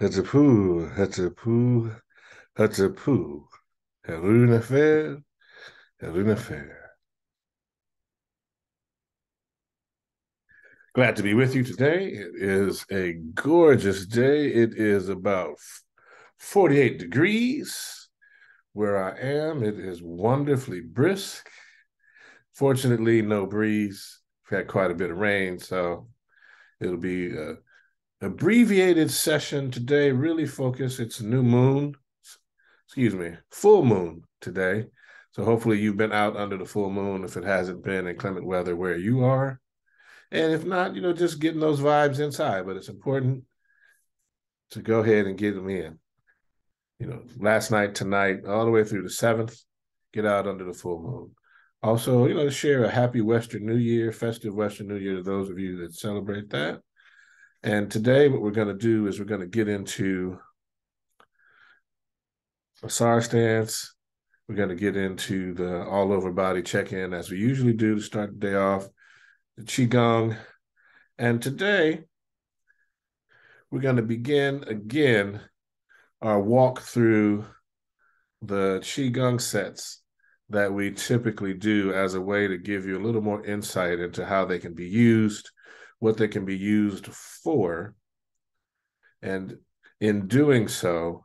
Hatsapu, Hatsapu, Hatsapu. Hello, Nafair. Hello, Nafair. Glad to be with you today. It is a gorgeous day. It is about 48 degrees where I am. It is wonderfully brisk. Fortunately, no breeze. We've had quite a bit of rain, so it'll be an abbreviated session today. Really focus. It's new moon. Excuse me, full moon today. So hopefully you've been out under the full moon if it hasn't been inclement weather where you are. And if not, you know, just getting those vibes inside. But it's important to go ahead and get them in. You know, last night, tonight, all the way through the 7th, get out under the full moon. Also, you know, share a happy Western New Year, festive Western New Year to those of you that celebrate that. And today what we're going to do is we're going to get into a SAR stance. We're going to get into the all-over body check-in as we usually do to start the day off. The Qigong, and today we're going to begin again our walk through the Qigong sets that we typically do as a way to give you a little more insight into how they can be used, what they can be used for, and in doing so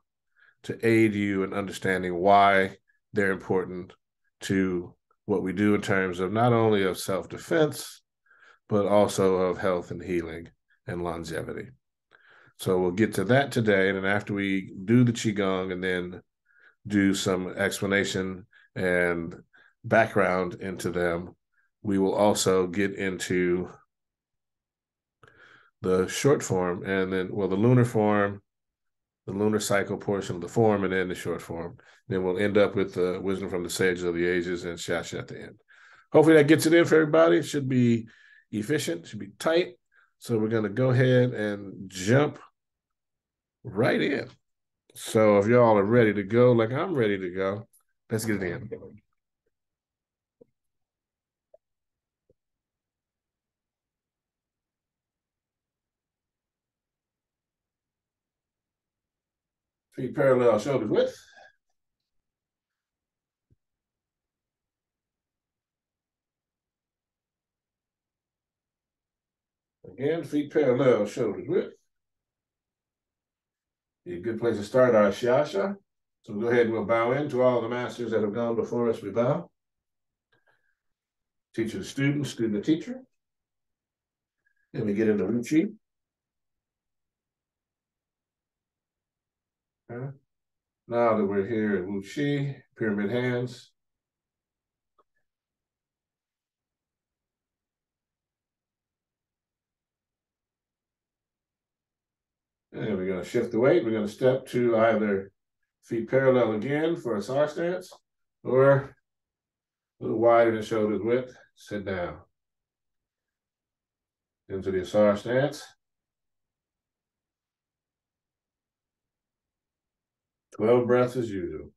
to aid you in understanding why they're important to what we do in terms of not only of self-defense, but also of health and healing and longevity. So we'll get to that today. And then after we do the Qigong and then do some explanation and background into them, we will also get into the short form and then, well, the lunar form, the lunar cycle portion of the form, and then the short form. Then we'll end up with the wisdom from the sages of the ages and Shasha at the end. Hopefully that gets it in for everybody. It should be efficient, should be tight. So we're going to go ahead and jump right in. So if y'all are ready to go, like I'm ready to go, let's get it in. Feet parallel, shoulders width. Again, feet parallel, shoulders width. A good place to start our Shasha. So we'll go ahead and we'll bow in to all the masters that have gone before us. We bow. Teacher to student, student to teacher. Then we get into Luchi. Okay. Now that we're here at Wu Chi, pyramid hands. And we're going to shift the weight. We're going to step to either feet parallel again for a SAR stance or a little wider than shoulders width. Sit down. Into the SAR stance. 12 breaths as usual.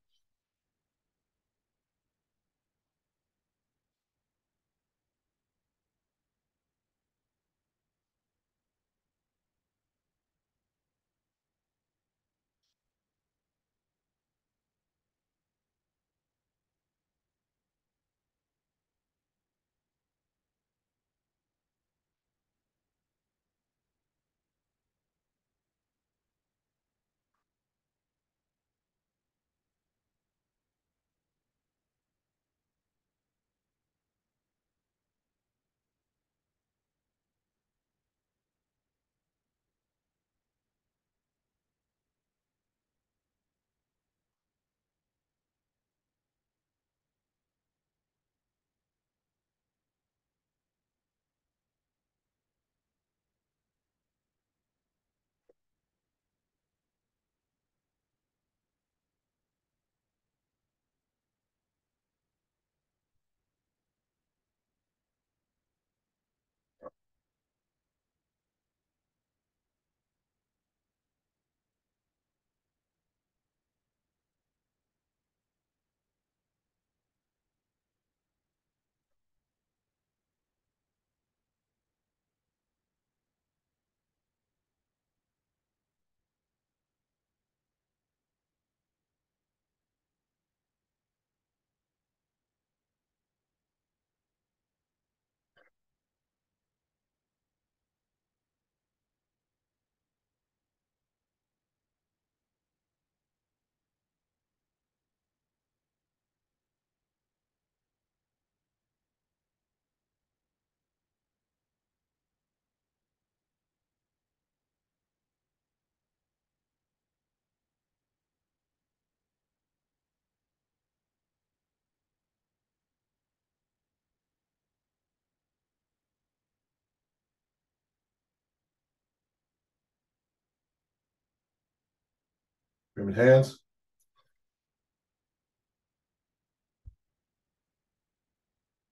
Agreement hands.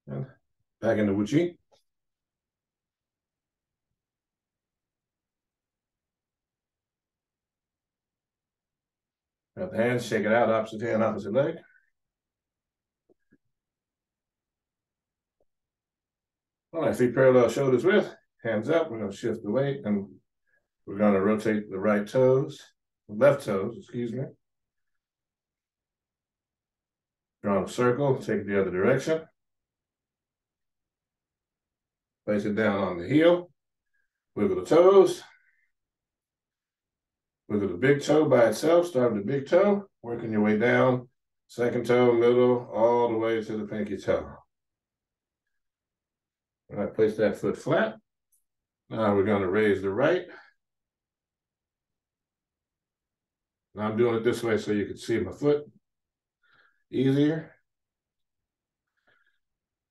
And back into Wuchi. Grab the hands, shake it out, opposite hand, opposite leg. All right, feet parallel, shoulders width, hands up. We're going to shift the weight, and we're going to rotate the right toes, left toes, excuse me. Draw a circle, take it the other direction. Place it down on the heel. Wiggle the toes. Wiggle the big toe by itself, start with the big toe, working your way down, second toe, middle, all the way to the pinky toe. All right, place that foot flat. Now we're going to raise the right. And I'm doing it this way so you can see my foot easier.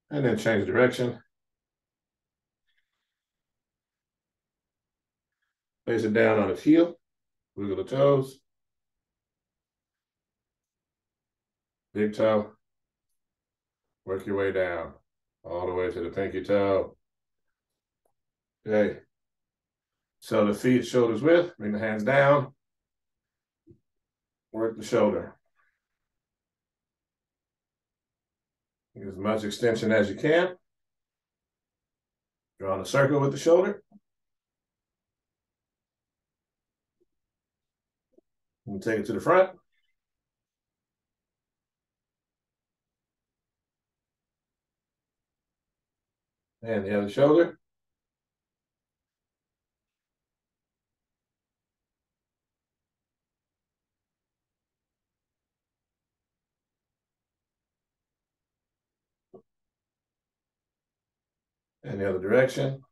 And then change direction. Place it down on its heel. Wiggle the toes. Big toe. Work your way down. All the way to the pinky toe. Okay. So the feet, shoulders width, bring the hands down. Work the shoulder. Get as much extension as you can. Drawing a circle with the shoulder. We'll take it to the front. And the other shoulder. And the other direction.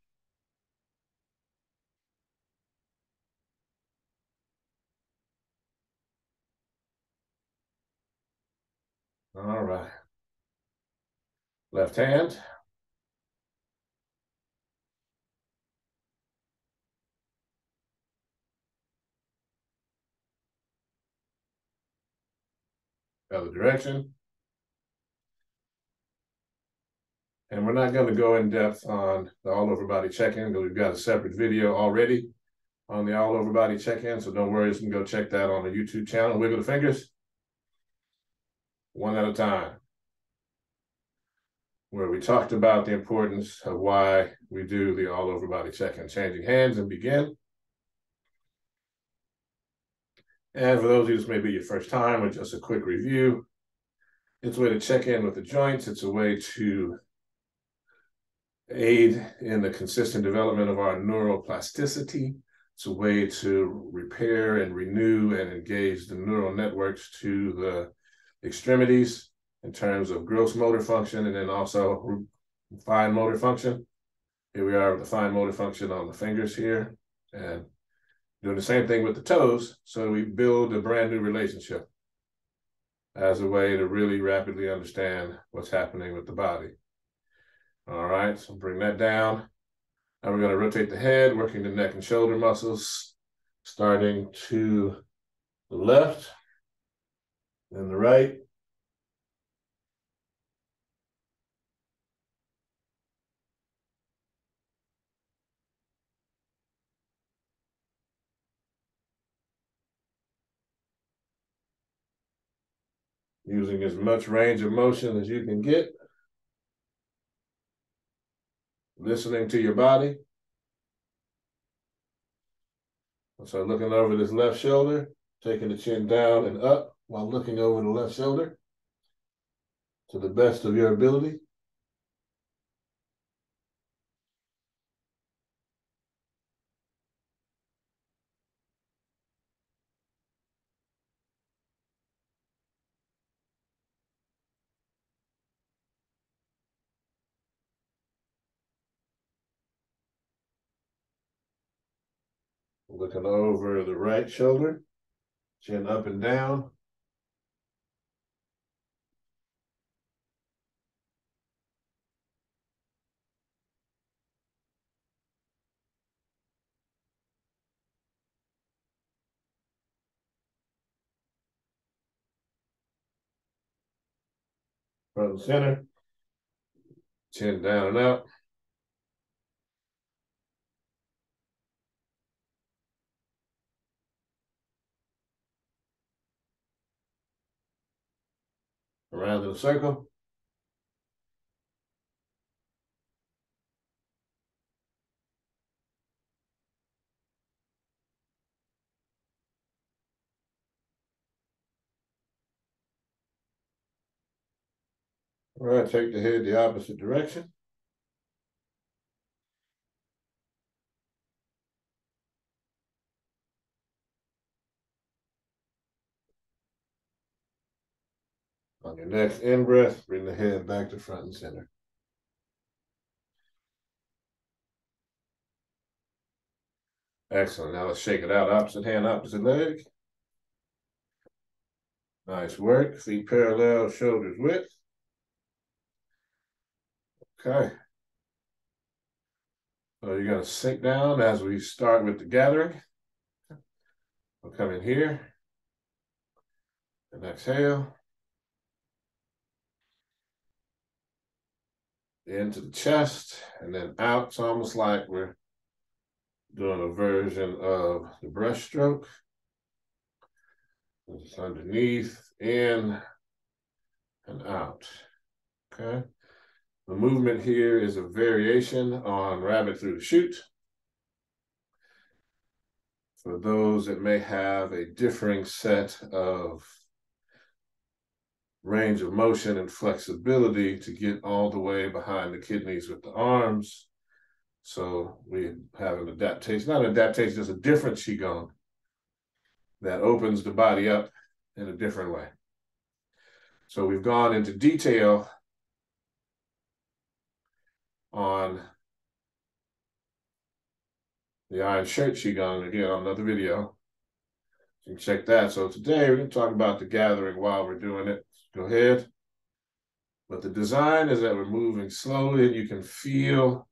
All right. Left hand. Other direction. And we're not going to go in depth on the all over body check-in because we've got a separate video already on the all over body check-in. So don't worry, you can go check that on the YouTube channel. Wiggle the fingers. One at a time. Where we talked about the importance of why we do the all over body check-in. Changing hands and begin. And for those of you, this may be your first time, or just a quick review, it's a way to check in with the joints. It's a way to aid in the consistent development of our neuroplasticity. It's a way to repair and renew and engage the neural networks to the extremities in terms of gross motor function and then also fine motor function. Here we are with the fine motor function on the fingers here. And doing the same thing with the toes, so we build a brand new relationship as a way to really rapidly understand what's happening with the body. All right, so bring that down. Now we're going to rotate the head, working the neck and shoulder muscles, starting to the left, then the right, using as much range of motion as you can get. Listening to your body. So looking over this left shoulder, taking the chin down and up while looking over the left shoulder to the best of your ability. Looking over the right shoulder, chin up and down. from the center, chin down and out. Around in a circle. All right, take the head the opposite direction. On your next in-breath, bring the head back to front and center. Excellent. Now let's shake it out. Opposite hand, opposite leg. Nice work. Feet parallel, shoulders width. Okay. So you're going to sink down as we start with the gathering. We'll come in here and exhale. Into the chest and then out. It's almost like we're doing a version of the breaststroke. It's underneath, in, and out. Okay. The movement here is a variation on Rabbit Through the Chute. For those that may have a differing set of range of motion and flexibility to get all the way behind the kidneys with the arms. So we have an adaptation, not an adaptation, just a different qigong that opens the body up in a different way. So we've gone into detail on the iron shirt qigong again on another video. You can check that. So today we're going to talk about the gathering while we're doing it. Go ahead. But the design is that we're moving slowly and you can feel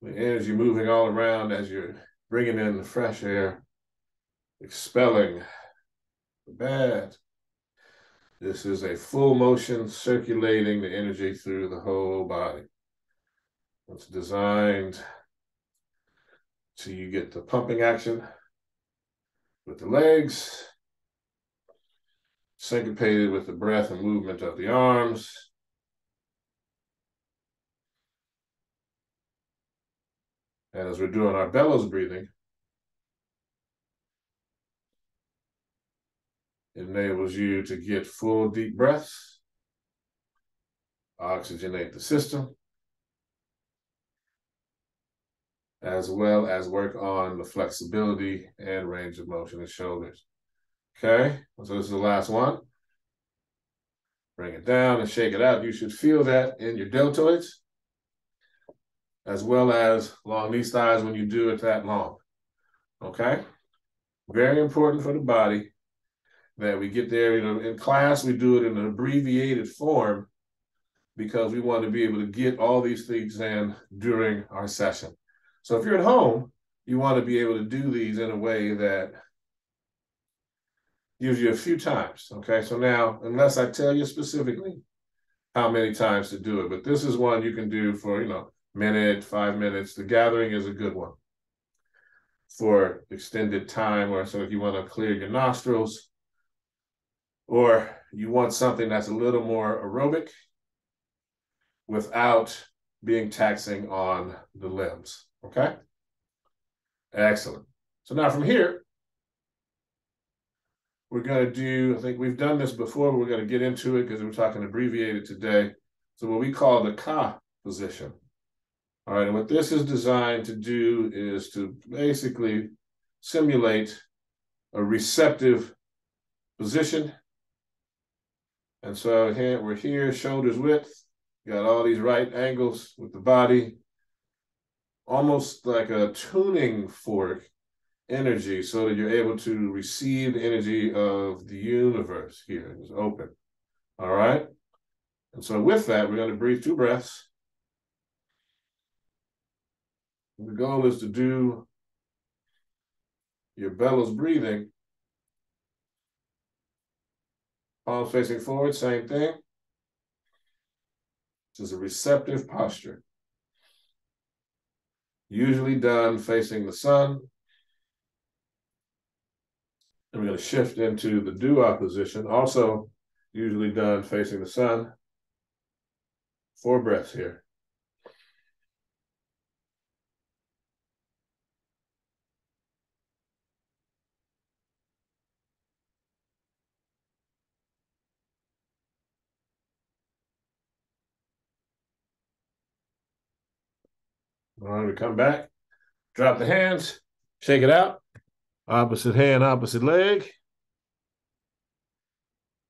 the energy moving all around as you're bringing in the fresh air, expelling the bad. This is a full motion circulating the energy through the whole body. It's designed so you get the pumping action with the legs, syncopated with the breath and movement of the arms. And as we're doing our bellows breathing, it enables you to get full deep breaths, oxygenate the system, as well as work on the flexibility and range of motion of shoulders. Okay, so this is the last one. Bring it down and shake it out. You should feel that in your deltoids, as well as along these thighs when you do it that long. Okay, very important for the body that we get there. You know, in class, we do it in an abbreviated form because we want to be able to get all these things in during our session. So if you're at home, you want to be able to do these in a way that gives you a few times, okay? So now, unless I tell you specifically how many times to do it, but this is one you can do for, you know, minute, 5 minutes. The gathering is a good one for extended time, or so if you want to clear your nostrils, or you want something that's a little more aerobic without being taxing on the limbs. Okay, excellent. So now from here, we're going to do, I think we've done this before, but we're going to get into it because we're talking abbreviated today. So what we call the ka position. All right, and what this is designed to do is to basically simulate a receptive position. And so here, we're here, shoulders width, got all these right angles with the body. Almost like a tuning fork energy so that you're able to receive the energy of the universe here. It's open. All right. And so with that, we're going to breathe two breaths. The goal is to do your bellows breathing. Palms facing forward, same thing. This is a receptive posture, usually done facing the sun. I'm going to shift into the duo position, also usually done facing the sun. 4 breaths here. All right, we come back, drop the hands, shake it out. Opposite hand, opposite leg.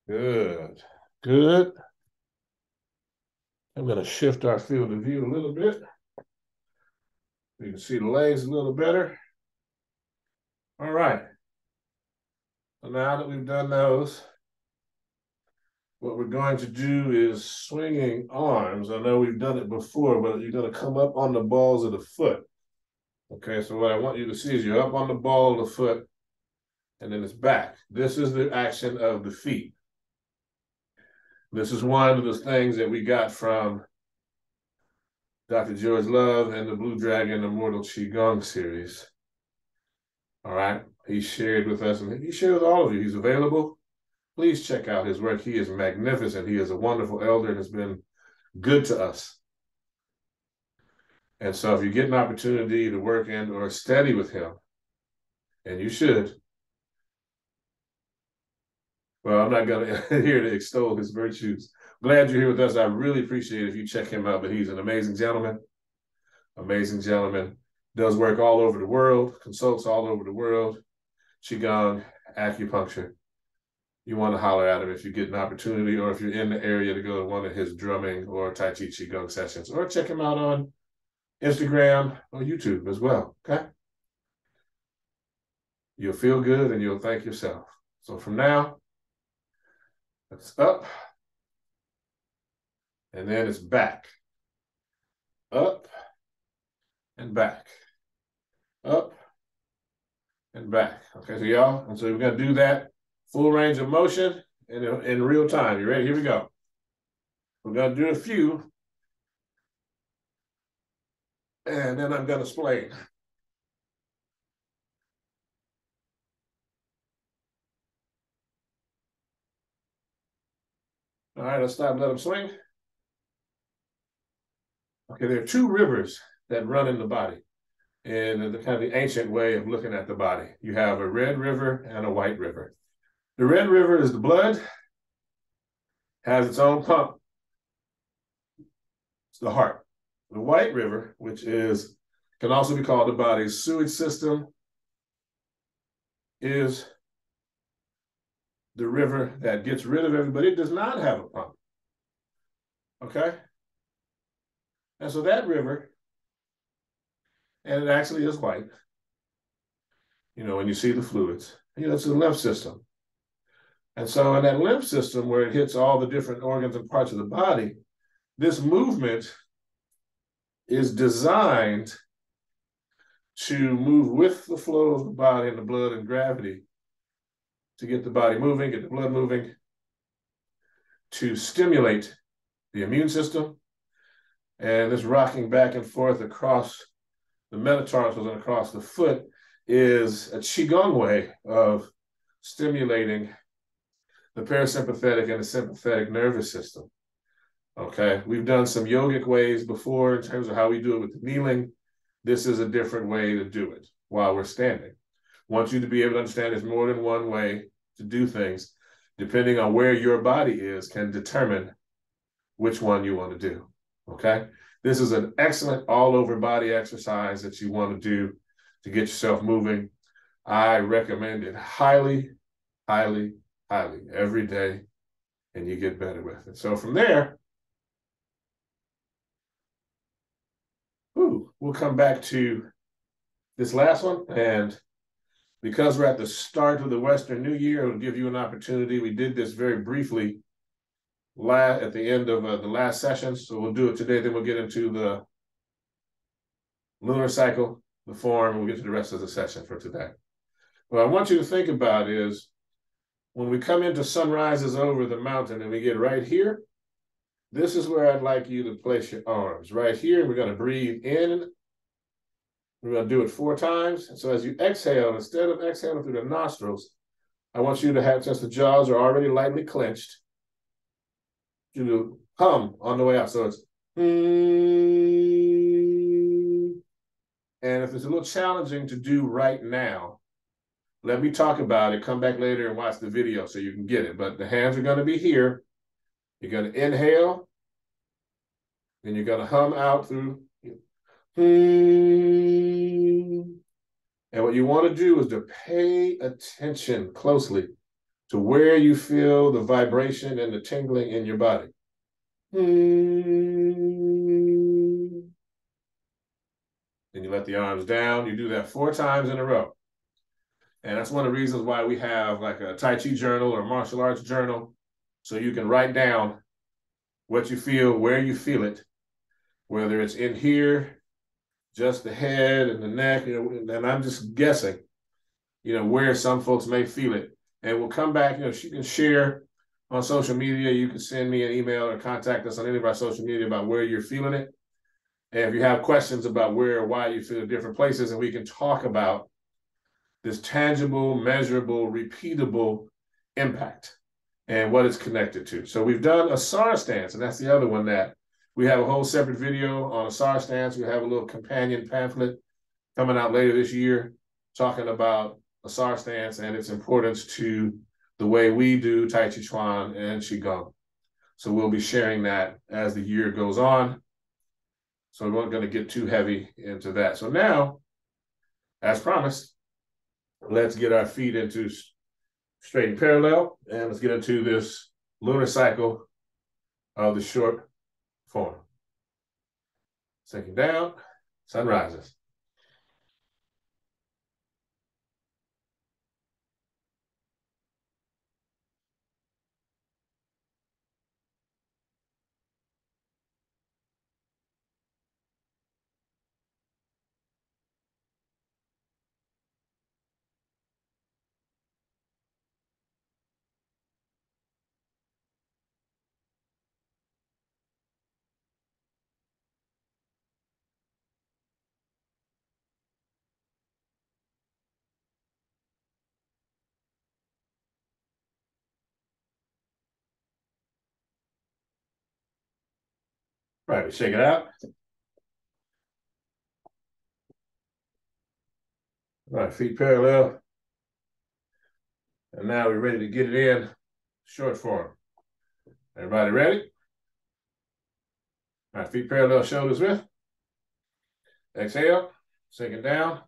Good, good. I'm going to shift our field of view a little bit. You can see the legs a little better. All right. So now that we've done those, what we're going to do is swinging arms. I know we've done it before, but you're going to come up on the balls of the foot. Okay, so what I want you to see is you're up on the ball of the foot, and then it's back. This is the action of the feet. This is one of the things that we got from Dr. George Love and the Blue Dragon Immortal Qigong series. All right, he shared with us, and he shared with all of you. He's available. Please check out his work. He is magnificent. He is a wonderful elder and has been good to us. And so if you get an opportunity to work in or study with him, and you should, well, I'm not going to here to extol his virtues. Glad you're here with us. I really appreciate it if you check him out, but he's an amazing gentleman. Amazing gentleman. Does work all over the world, consults all over the world, Qigong, acupuncture. You want to holler at him if you get an opportunity or if you're in the area to go to one of his drumming or Tai Chi Qigong sessions, or check him out on Instagram or YouTube as well, okay? You'll feel good and you'll thank yourself. So from now, it's up, and then it's back. Up and back. Up and back. Okay, so y'all, and so we're going to do that full range of motion in real time. You ready? Here we go. We're going to do a few. And then I'm going to explain. All right, let's stop and let them swing. Okay, there are 2 rivers that run in the body in the kind of the ancient way of looking at the body. You have a red river and a white river. The red river is the blood, has its own pump. It's the heart. The White River, which can also be called the body's sewage system, is the river that gets rid of everybody. It does not have a pump. Okay? And so that river, and it actually is white, you know, when you see the fluids, you know, it's the lymph system. And so in that lymph system, where it hits all the different organs and parts of the body, this movement is designed to move with the flow of the body and the blood and gravity to get the body moving, get the blood moving, to stimulate the immune system. And this rocking back and forth across the metatarsals and across the foot is a Qigong way of stimulating the parasympathetic and the sympathetic nervous system. Okay, we've done some yogic ways before in terms of how we do it with the kneeling. This is a different way to do it while we're standing. I want you to be able to understand there's more than one way to do things. Depending on where your body is can determine which one you want to do, okay? This is an excellent all-over body exercise that you want to do to get yourself moving. I recommend it highly, highly, highly every day, and you get better with it. So from there, we'll come back to this last one. And because we're at the start of the Western New Year, it'll give you an opportunity. We did this very briefly at the end of the last session. So we'll do it today. Then we'll get into the lunar cycle, the form, and we'll get to the rest of the session for today. What I want you to think about is when we come into sunrises over the mountain and we get right here, This is where I'd like you to place your arms. Right here, we're going to breathe in. We're going to do it 4 times. So as you exhale, instead of exhaling through the nostrils, I want you to have, since the jaws are already lightly clenched, you do hum on the way out. So it's And if it's a little challenging to do right now, let me talk about it. Come back later and watch the video so you can get it. But the hands are going to be here. You're going to inhale. Then you're going to hum out through. And what you want to do is to pay attention closely to where you feel the vibration and the tingling in your body. Then you let the arms down. You do that 4 times in a row. And that's one of the reasons why we have like a Tai Chi journal or a martial arts journal. So you can write down what you feel, where you feel it, whether it's in here, just the head and the neck, and I'm just guessing, where some folks may feel it. And we'll come back, she can share on social media. You can send me an email or contact us on any of our social media about where you're feeling it. And if you have questions about where or why you feel different places, and we can talk about this tangible, measurable, repeatable impact and what it's connected to. So we've done a SAR stance, and that's the other one that we have a whole separate video on a SAR stance. We have a little companion pamphlet coming out later this year talking about a SAR stance and its importance to the way we do Tai Chi Chuan and Qigong. So we'll be sharing that as the year goes on. So we weren't going to get too heavy into that. So now, as promised, let's get our feet into straight and parallel, and let's get into this lunar cycle of the short form. Sinking down, sun rises. Right, we shake it out. All right, feet parallel. And now we're ready to get it in, short form. Everybody ready? All right, feet parallel, shoulders width. Exhale, sink it down.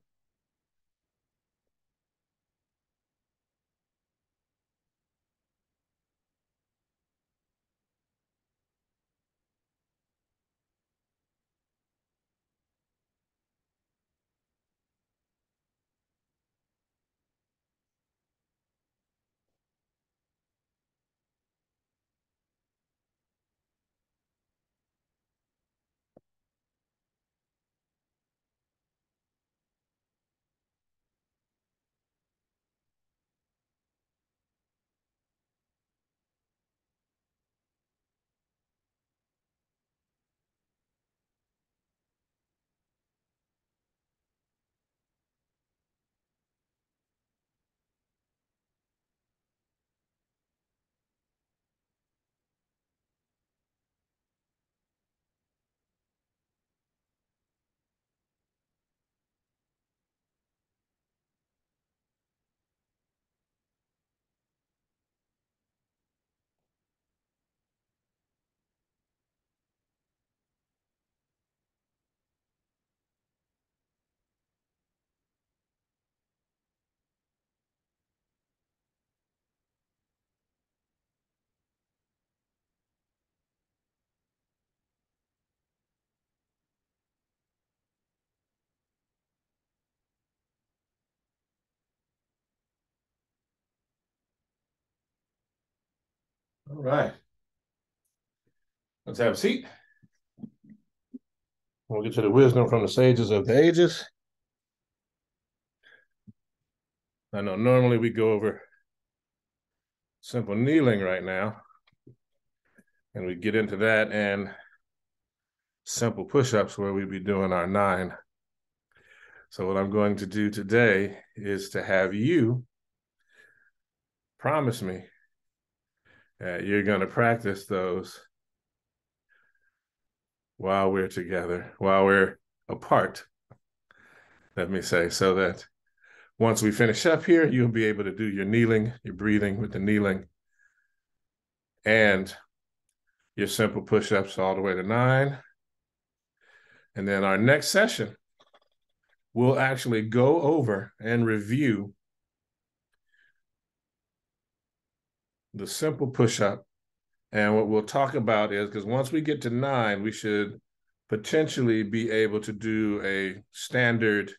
All right, let's have a seat. We'll get to the wisdom from the sages of the ages. I know normally we go over simple kneeling right now, And we get into that and simple push-ups where we'd be doing our 9. So what I'm going to do today is to have you promise me that you're going to practice those while we're together, while we're apart, let me say, so that once we finish up here, you'll be able to do your kneeling, your breathing with the kneeling, and your simple push-ups all the way to 9. And then our next session, we'll actually go over and review the simple push-up. And what we'll talk about is, because once we get to 9, we should potentially be able to do a standard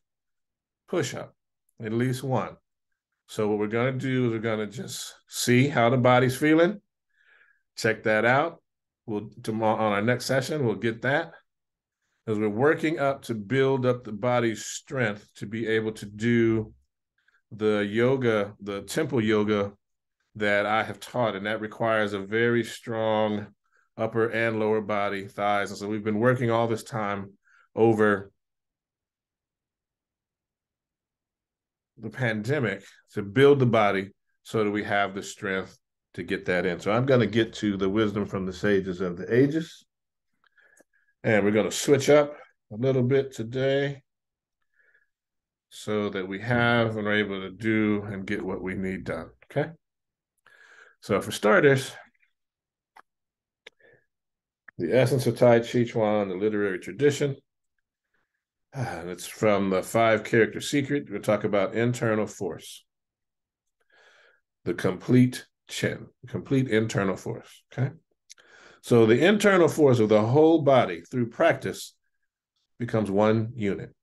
push-up, at least 1. So what we're going to do is we're going to just see how the body's feeling, check that out. We'll, tomorrow on our next session, we'll get that. As we're working up to build up the body's strength to be able to do the yoga, the temple yoga that I have taught, and that requires a very strong upper and lower body, thighs. And so we've been working all this time over the pandemic to build the body so that we have the strength to get that in. So I'm going to get to the wisdom from the sages of the ages. And we're going to switch up a little bit today so that we have and are able to do and get what we need done. Okay. So for starters, the essence of Tai Chi Chuan, the literary tradition. And it's from the 5-character secret. We'll talk about internal force. The complete qin, complete internal force, okay? So the internal force of the whole body through practice becomes one unit.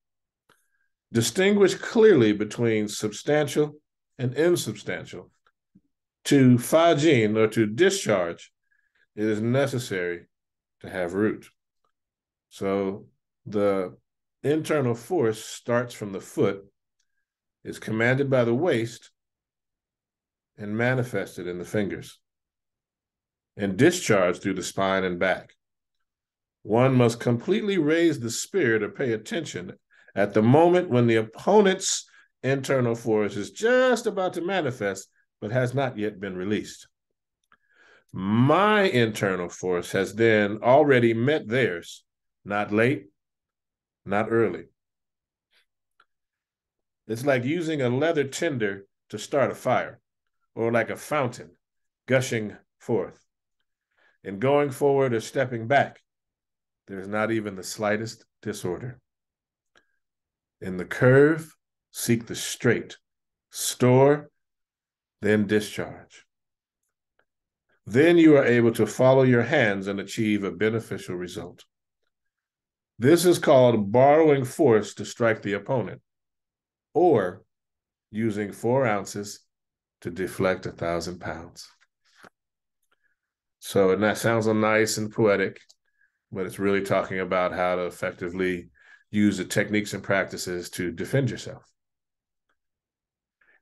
Distinguish clearly between substantial and insubstantial. To fajin, or to discharge, it is necessary to have root. So the internal force starts from the foot, is commanded by the waist, and manifested in the fingers, and discharged through the spine and back. One must completely raise the spirit or pay attention at the moment when the opponent's internal force is just about to manifest, but has not yet been released. My internal force has then already met theirs, not late, not early. It's like using a leather tinder to start a fire, or like a fountain gushing forth. In going forward or stepping back, there is not even the slightest disorder. In the curve, seek the straight, store, then discharge. Then you are able to follow your hands and achieve a beneficial result. This is called borrowing force to strike the opponent, or using 4 ounces to deflect 1,000 pounds. So, and that sounds nice and poetic, but it's really talking about how to effectively use the techniques and practices to defend yourself.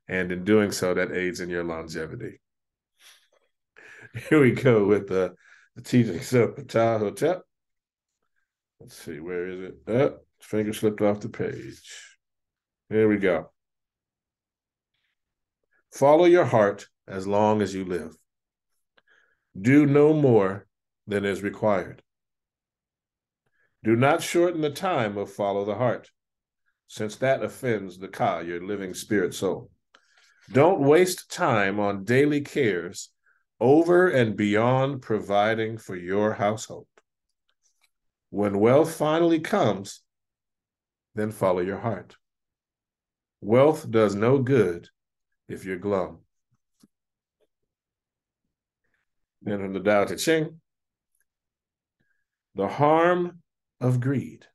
And in doing so, that aids in your longevity. Here we go with the teachings of Tao Te Ching. Let's see, where is it? Oh, finger slipped off the page. Here we go. Follow your heart as long as you live. Do no more than is required. Do not shorten the time of follow the heart, since that offends the ka, your living spirit soul. Don't waste time on daily cares over and beyond providing for your household. When wealth finally comes, then follow your heart. Wealth does no good if you're glum. And from the Tao Te Ching, the harm of greed.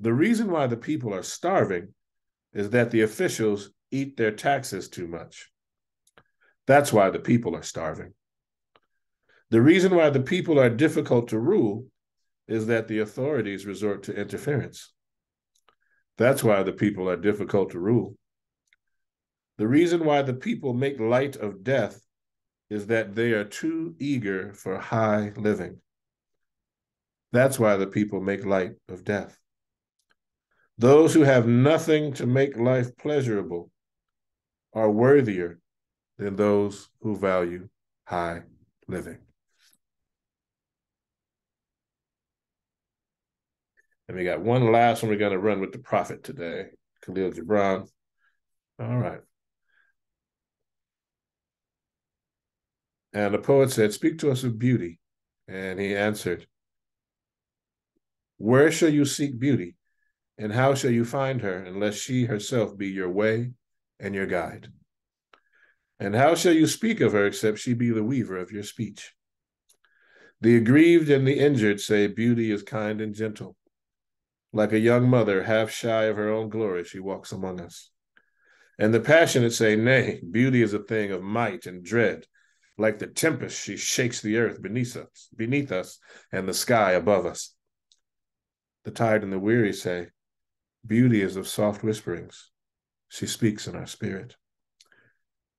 The reason why the people are starving is that the officials eat their taxes too much. That's why the people are starving. The reason why the people are difficult to rule is that the authorities resort to interference. That's why the people are difficult to rule. The reason why the people make light of death is that they are too eager for high living. That's why the people make light of death. Those who have nothing to make life pleasurable are worthier than those who value high living. And we got one last one we're going to run with the prophet today, Khalil Gibran. All right. And the poet said, "Speak to us of beauty." And he answered, "Where shall you seek beauty? And how shall you find her unless she herself be your way and your guide? And how shall you speak of her except she be the weaver of your speech? The aggrieved and the injured say beauty is kind and gentle. Like a young mother, half shy of her own glory, she walks among us. And the passionate say, nay, beauty is a thing of might and dread. Like the tempest, she shakes the earth beneath us and the sky above us. The tired and the weary say, beauty is of soft whisperings. She speaks in our spirit.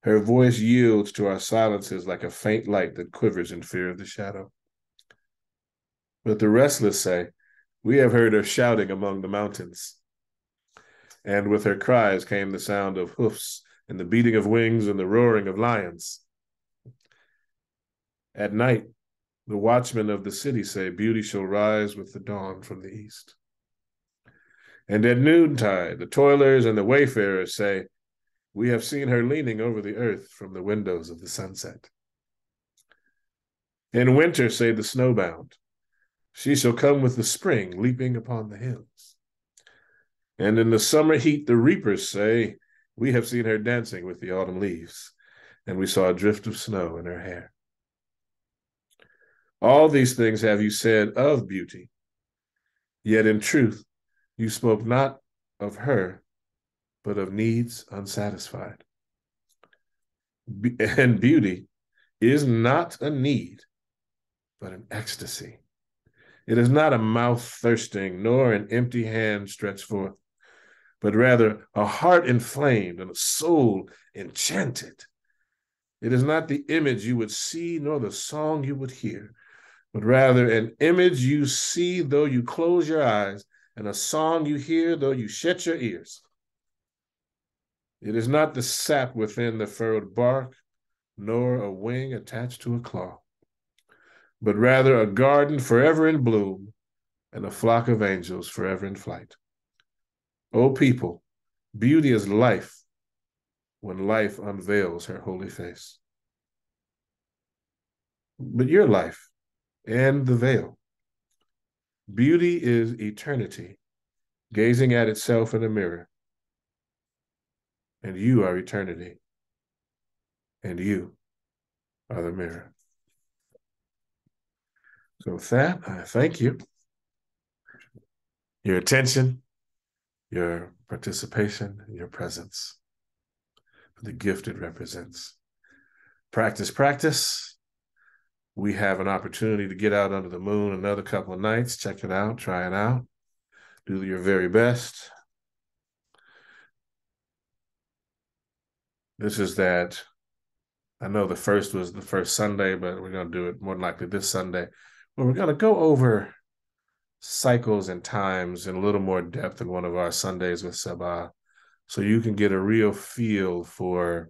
Her voice yields to our silences like a faint light that quivers in fear of the shadow. But the restless say, we have heard her shouting among the mountains. And with her cries came the sound of hoofs and the beating of wings and the roaring of lions. At night, the watchmen of the city say, beauty shall rise with the dawn from the east. And at noontide, the toilers and the wayfarers say, we have seen her leaning over the earth from the windows of the sunset. In winter, say the snowbound, she shall come with the spring leaping upon the hills. And in the summer heat, the reapers say, we have seen her dancing with the autumn leaves, and we saw a drift of snow in her hair. All these things have you said of beauty, yet in truth you spoke not of her, but of needs unsatisfied. And beauty is not a need, but an ecstasy. It is not a mouth thirsting, nor an empty hand stretched forth, but rather a heart inflamed and a soul enchanted. It is not the image you would see, nor the song you would hear, but rather an image you see though you close your eyes, and a song you hear though you shut your ears. It is not the sap within the furrowed bark, nor a wing attached to a claw, but rather a garden forever in bloom, and a flock of angels forever in flight. O people, beauty is life when life unveils her holy face. But your life and the veil. Beauty is eternity, gazing at itself in a mirror. And you are eternity, and you are the mirror." So with that, I thank you, your attention, your participation, and your presence. For the gift it represents. Practice, practice. We have an opportunity to get out under the moon another couple of nights. Check it out, try it out. Do your very best. This is that, I know the first was the first Sunday, but we're going to do it more than likely this Sunday. Well, we're going to go over cycles and times in a little more depth in one of our Sundays with Sabah, so you can get a real feel for,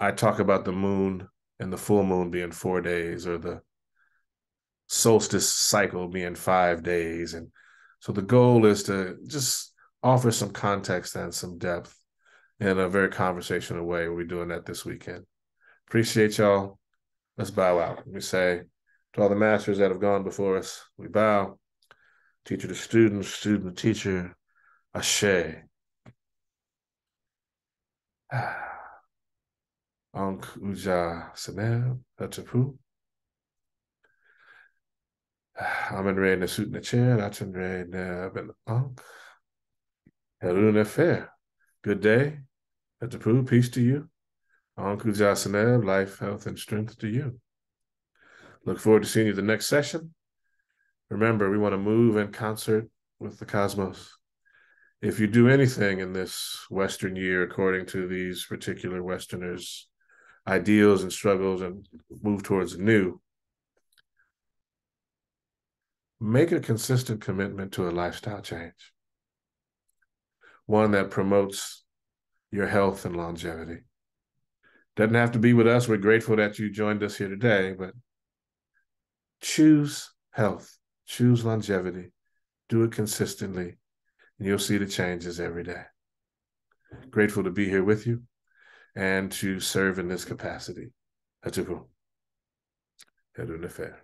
I talk about the moon and the full moon being 4 days, or the solstice cycle being 5 days. And so the goal is to just offer some context and some depth in a very conversational way. We're doing that this weekend. Appreciate y'all. Let's bow out. Let me say to all the masters that have gone before us, we bow. Teacher to student, student to teacher. Ashe. Ankh Uja Sanam, Hatsapu. Amen Re Nasut Nacher, Aten Re Neben Ankh. Heru Nafair. Good day. Hatsapu, peace to you. Ankh Uja Sanam, life, health, and strength to you. Look forward to seeing you the next session. Remember, we want to move in concert with the cosmos. if you do anything in this Western year, according to these particular Westerners' ideals and struggles, and move towards new, make a consistent commitment to a lifestyle change. One that promotes your health and longevity. Doesn't have to be with us. We're grateful that you joined us here today, but choose health, choose longevity, do it consistently, and you'll see the changes every day. Grateful to be here with you and to serve in this capacity. Hatsapu. Nafair.